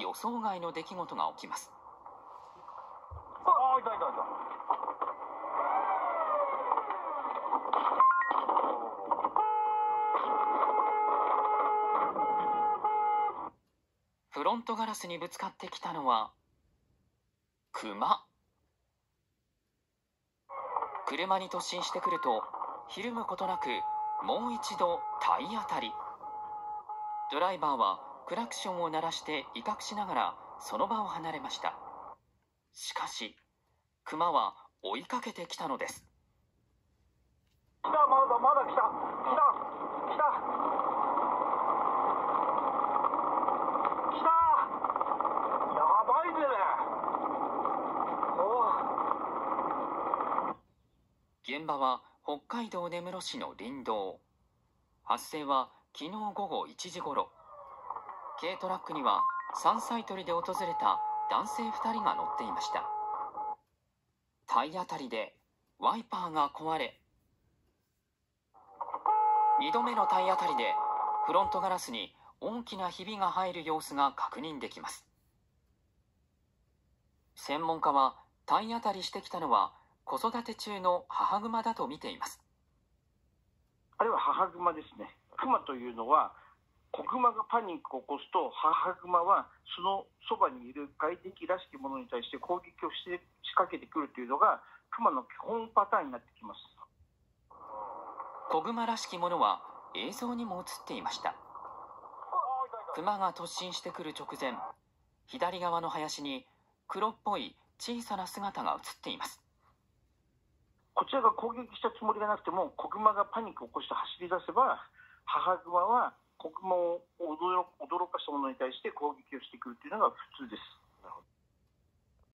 予想外の出来事が起きます。フロントガラスにぶつかってきたのはクマ。車に突進してくるとひるむことなくもう一度体当たり。ドライバーはクラクションを鳴らして威嚇しながらその場を離れました。しかしクマは追いかけてきたのです。来た、まだ来た、来た、やばいぜね。現場は北海道根室市の林道。発生は昨日午後1時ごろ。軽トラックには山菜採りで訪れた男性2人が乗っていました。体当たりでワイパーが壊れ、2度目の体当たりでフロントガラスに大きなひびが入る様子が確認できます。専門家は体当たりしてきたのは子育て中の母グマだと見ています。あれは母グマですね。クマというのは子グマがパニックを起こすと、母グマはそのそばにいる外敵らしきものに対して攻撃をして仕掛けてくるというのがクマの基本パターンになってきます。子グマらしきものは映像にも映っていました。クマが突進してくる直前、左側の林に黒っぽい小さな姿が映っています。こちらが攻撃したつもりがなくても、子グマがパニックを起こして走り出せば、母グマは子グマを驚かしたものに対して攻撃をしてくるというのが普通です。